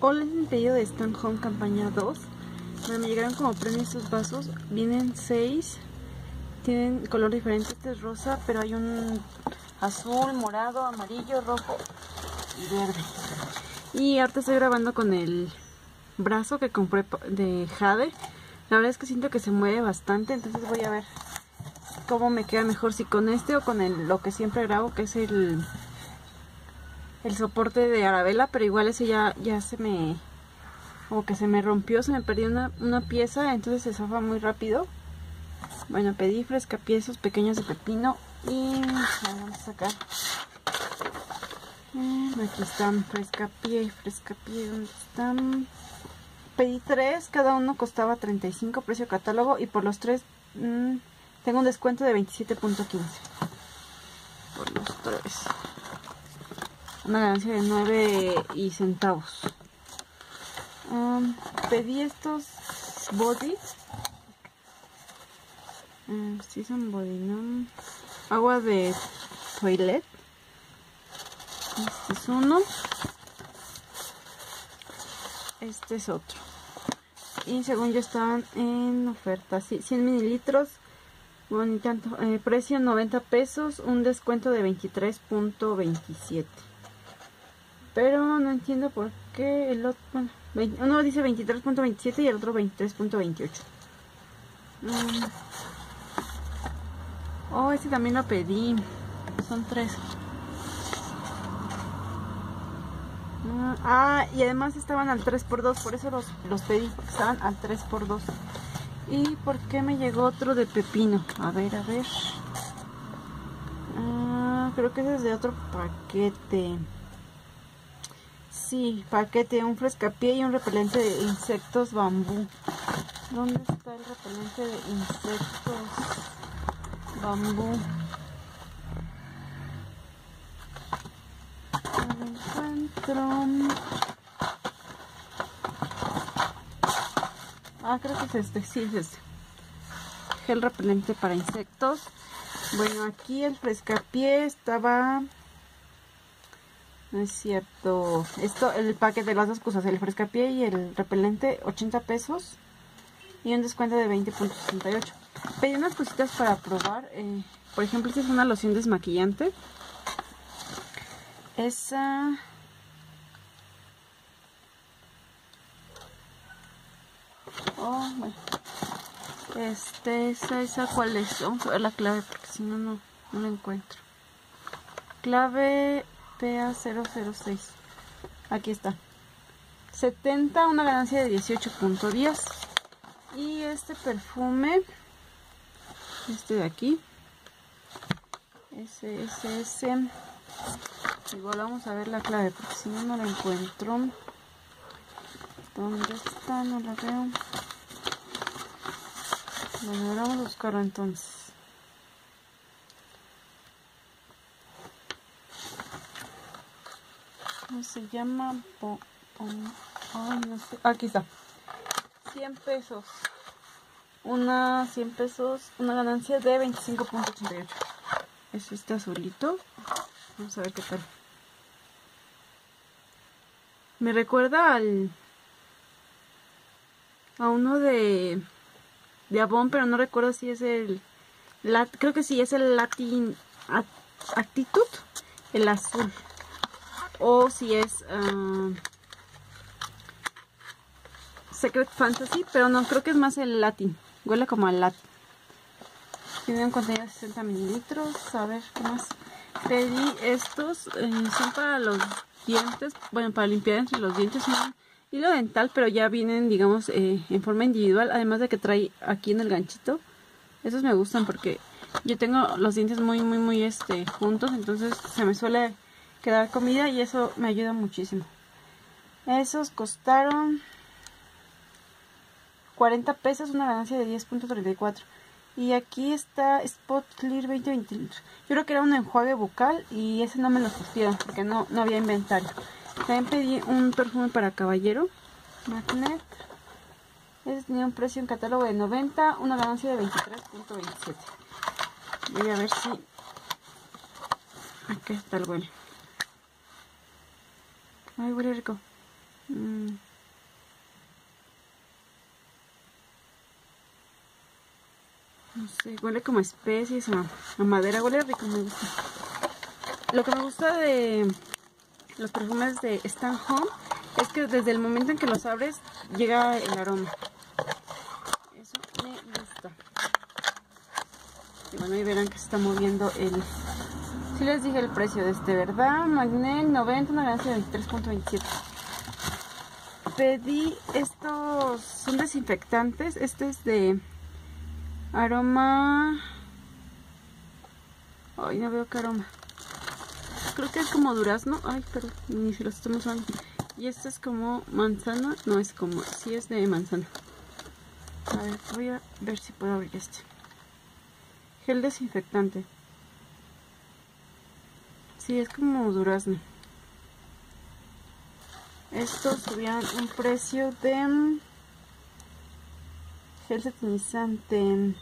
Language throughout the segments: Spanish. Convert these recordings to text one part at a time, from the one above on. Hola, es mi pedido de Stanhome campaña 2. Me llegaron como premio estos vasos. Vienen 6. Tienen color diferente. Este es rosa, pero hay un azul, morado, amarillo, rojo y verde. Y ahorita estoy grabando con el brazo que compré de Jade. La verdad es que siento que se mueve bastante, entonces voy a ver cómo me queda mejor, si con este o con lo que siempre grabo, que es el soporte de Arabela, pero igual ese ya se me, como que se me rompió, se me perdió una pieza, entonces se zafa muy rápido. Bueno, pedí Frescapié, esos pequeños de pepino, y vamos a sacar. Aquí están Frescapié, ¿dónde están? Pedí 3, cada uno costaba 35, precio catálogo, y por los 3 tengo un descuento de 27.15 por los 3, una ganancia de 9 centavos. Pedí estos bodys, si son body, ¿no? Agua de toilet, este es uno, este es otro, y según yo estaban en oferta, sí, 100 mililitros, bueno, y tanto, precio 90 pesos, un descuento de 23.27, pero no entiendo por qué el otro, bueno, uno dice 23.27 y el otro 23.28. Oh, este también lo pedí, son 3. Ah, y además estaban al 3x2, por eso los pedí, porque estaban al 3x2. ¿Y por qué me llegó otro de pepino? A ver. Ah, creo que ese es de otro paquete. Sí, paquete, un Frescapié y un repelente de insectos bambú. ¿Dónde está el repelente de insectos bambú? No lo encuentro. Ah, creo que es este, sí es este. Gel repelente para insectos. Bueno, aquí el Frescapié estaba... No es cierto. Esto, el paquete de las dos cosas, el Frescapié y el repelente, 80 pesos. Y un descuento de 20.68. Pedí unas cositas para probar. Por ejemplo, esta es una loción desmaquillante. Esa... Oh, bueno. Esa, ¿cuál es? Vamos a ver la clave, porque si no, no la encuentro. Clave PA006. Aquí está. 70, una ganancia de 18.10. Y este perfume, este de aquí, ese. Igual vamos a ver la clave, porque si no, no la encuentro. ¿Dónde está? No la veo. Bueno, ahora vamos a buscarlo entonces. ¿Cómo se llama? Ay, no sé. Aquí está. 100 pesos. 100 pesos. Una ganancia de 25.88. Es este azulito. Vamos a ver qué tal. Me recuerda a uno de Avon, pero no recuerdo si es creo que sí es el Latin At, el azul, o si es Secret Fantasy, pero no, creo que es más el Latin. Huele como al Latin. Tiene un contenido de 60 mililitros. A ver qué más. Pedí estos, son para los dientes, bueno, para limpiar entre los dientes, un hilo dental, pero ya vienen, digamos, en forma individual, además de que trae aquí en el ganchito. Esos me gustan porque yo tengo los dientes muy juntos, entonces se me suele quedar comida y eso me ayuda muchísimo. Esos costaron 40 pesos, una ganancia de 10.34. Y aquí está Spot Clear 2021. Yo creo que era un enjuague bucal y ese no me lo surtieron porque no había inventario. También pedí un perfume para caballero, Magnet. Ese tenía un precio en catálogo de 90, una ganancia de 23.27. Voy a ver si... Acá está el huele. Ay, huele rico. No sé, huele como especies, a madera, huele rico, me gusta. Lo que me gusta de los perfumes de Stanhome es que desde el momento en que los abres llega el aroma. Eso me gusta. Y bueno, ahí verán que se está moviendo el... Sí les dije el precio de este, ¿verdad? Magnet 90, una ganancia de 23.27. Pedí estos, son desinfectantes. Este es de aroma... Ay, no veo qué aroma. Creo que es como durazno. Ay, pero ni se los estamos usando. Y este es como manzana. No es como, sí es de manzana. A ver, voy a ver si puedo abrir este. Gel desinfectante. Sí, es como durazno. Estos tuvieron un precio de... Gel satinizante.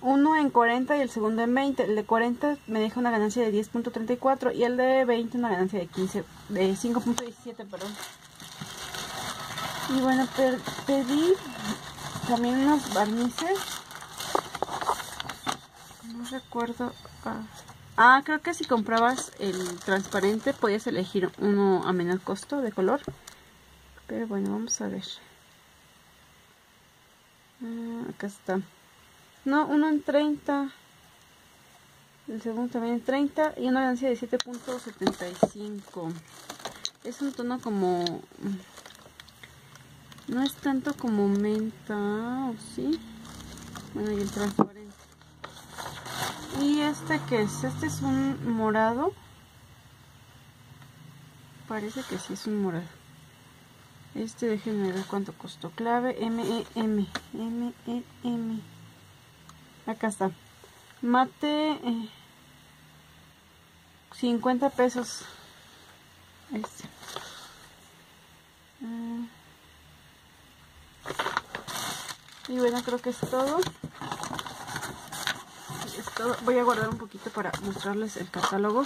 Uno en 40 y el segundo en 20. El de 40 me deja una ganancia de 10.34 y el de 20 una ganancia de 5.17, perdón. Y bueno, pedí también unos barnices. No recuerdo. Ah, creo que si comprabas el transparente podías elegir uno a menor costo de color. Pero bueno, vamos a ver. Acá está. No, uno en 30. El segundo también en 30. Y una ganancia de 7.75. Es un tono como... No es tanto como menta, ¿o sí? Bueno, y el transparente. ¿Y este qué es? Este es un morado. Parece que sí es un morado. Este, déjenme ver cuánto costó. Clave M-E-M. M-E-M. Acá está. Mate 50 pesos. Este. Y bueno, creo que es todo. Es todo. Voy a guardar un poquito para mostrarles el catálogo.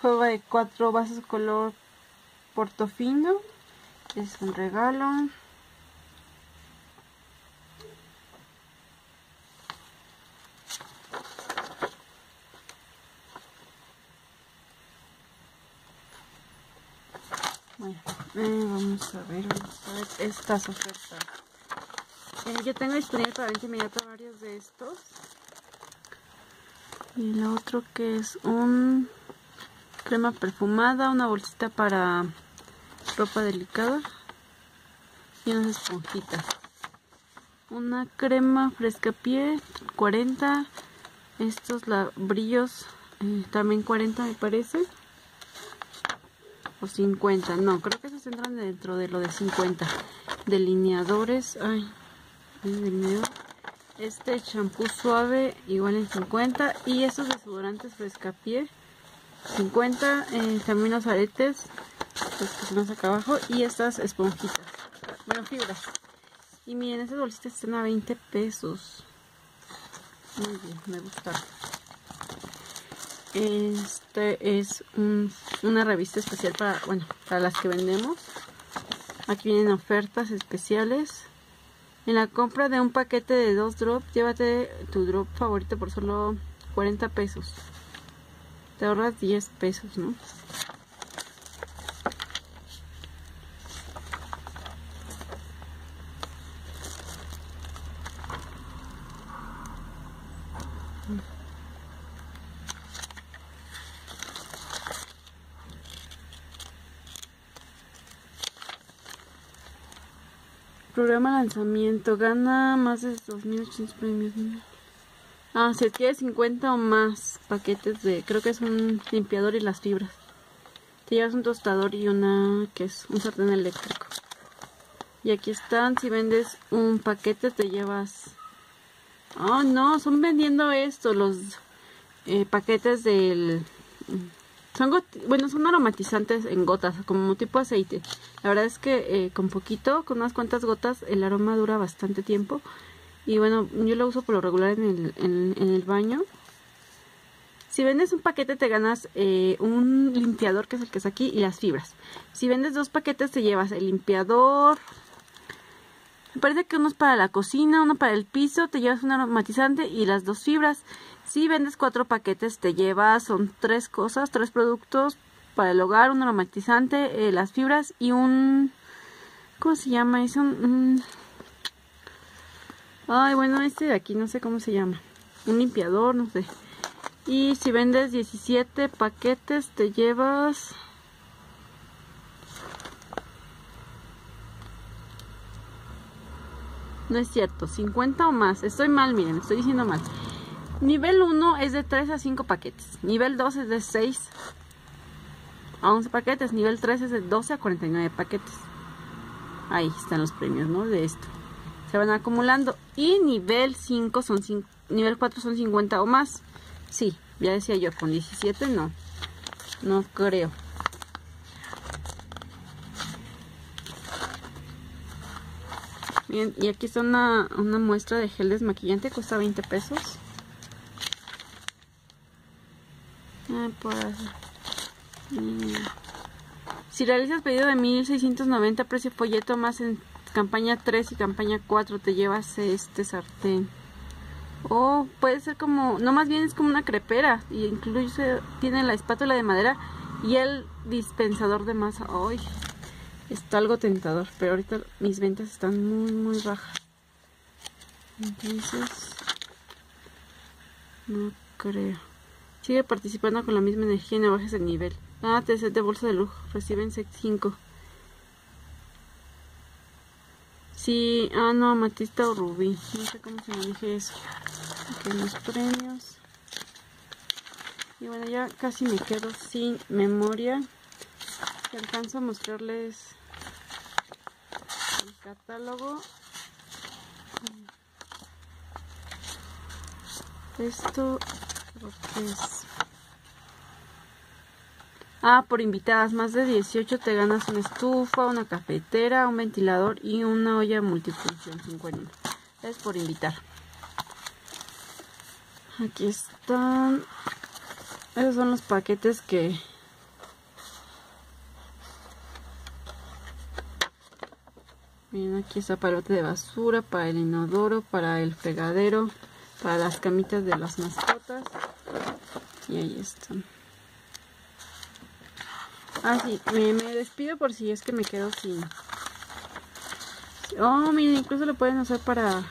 Juego de 4 vasos color Portofino. Es un regalo. Bueno, vamos a ver estas ofertas. Yo tengo disponible para venta inmediata varios de estos. Y el otro que es un... crema perfumada, una bolsita para ropa delicada y unas esponjitas. Una crema Frescapié 40, estos brillos también 40 me parece, o 50, no, creo que esos entran dentro de lo de 50. Delineadores, ay, delineador. Este champú suave igual en 50 y estos desodorantes Frescapié 50, también los aretes, los que son más acá abajo, y estas esponjitas, bueno, fibras. Y miren, estas bolsitas están a 20 pesos. Muy bien, me gustaron. Este es una revista especial para, bueno, para las que vendemos. Aquí vienen ofertas especiales. En la compra de un paquete de 2 drops, llévate tu drop favorito por solo 40 pesos. Te ahorras 10 pesos, ¿no? Programa lanzamiento. Gana más de 2.800 premios. Ah, si adquiere 50 o más paquetes de... Creo que es un limpiador y las fibras. Te llevas un tostador y una... que es un sartén eléctrico. Y aquí están, si vendes un paquete te llevas... Oh, no, son vendiendo esto, los paquetes del... Son aromatizantes en gotas, como tipo aceite. La verdad es que con unas cuantas gotas, el aroma dura bastante tiempo. Y bueno, yo lo uso por lo regular en el baño. Si vendes un paquete te ganas un limpiador, que es el que está aquí, y las fibras. Si vendes dos paquetes te llevas el limpiador. Me parece que uno es para la cocina, uno para el piso, te llevas un aromatizante y las dos fibras. Si vendes cuatro paquetes te llevas, son tres cosas, tres productos para el hogar, un aromatizante, las fibras y un... ¿Cómo se llama eso? Ay, bueno, este de aquí, no sé cómo se llama. Un limpiador, no sé. Y si vendes 17 paquetes te llevas... No es cierto, 50 o más. Estoy mal, miren, estoy diciendo mal. Nivel 1 es de 3 a 5 paquetes. Nivel 2 es de 6 a 11 paquetes. Nivel 3 es de 12 a 49 paquetes. Ahí están los premios, ¿no? De esto. Se van acumulando. Y nivel 5 son 5, nivel 4 son 50 o más. Sí, ya decía yo, con 17 no. No creo. Bien, y aquí está una muestra de gel desmaquillante, cuesta 20 pesos. Si realizas pedido de 1690, precio folleto, más en campaña 3 y campaña 4 te llevas este sartén. O puede ser como, no, más bien es como una crepera, y incluso tiene la espátula de madera y el dispensador de masa. ¡Ay! Está algo tentador, pero ahorita mis ventas están muy bajas. Entonces, no creo. Sigue participando con la misma energía y no bajes el nivel. Ah, te set de bolsa de lujo. Reciben 5. Sí, ah, no, amatista o rubí. No sé cómo se maneja eso. Aquí los premios. Y bueno, ya casi me quedo sin memoria. Te alcanzo a mostrarles el catálogo. Esto es... Ah, por invitadas más de 18 te ganas una estufa, una cafetera, un ventilador y una olla multifunción 5 en 1. Es por invitar. Aquí están. Esos son los paquetes Miren, aquí está para el bote de basura, para el inodoro, para el fregadero, para las camitas de las mascotas. Y ahí están. Ah, sí, me despido por si es que me quedo sin... Oh, miren, incluso lo pueden usar para...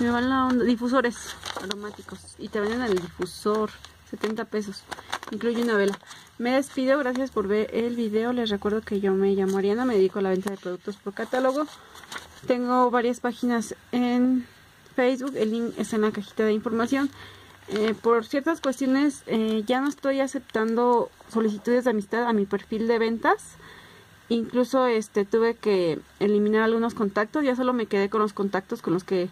Me van la onda. Difusores aromáticos. Y te venden el difusor, 70 pesos. Incluye una vela. Me despido, gracias por ver el video. Les recuerdo que yo me llamo Ariana, me dedico a la venta de productos por catálogo. Tengo varias páginas en Facebook, el link está en la cajita de información. Por ciertas cuestiones ya no estoy aceptando solicitudes de amistad a mi perfil de ventas. Incluso tuve que eliminar algunos contactos, ya solo me quedé con los contactos con los que...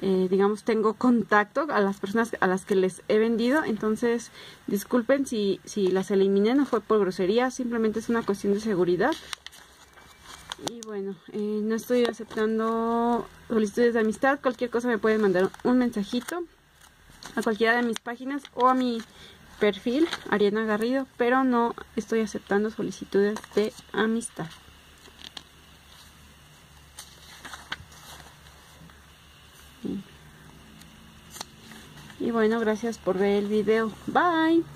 digamos, tengo contacto a las personas a las que les he vendido. Entonces, disculpen si las eliminé, no fue por grosería, simplemente es una cuestión de seguridad. Y bueno, no estoy aceptando solicitudes de amistad. Cualquier cosa me pueden mandar un mensajito a cualquiera de mis páginas o a mi perfil, Ariana Garrido, pero no estoy aceptando solicitudes de amistad. Y bueno, gracias por ver el video. Bye.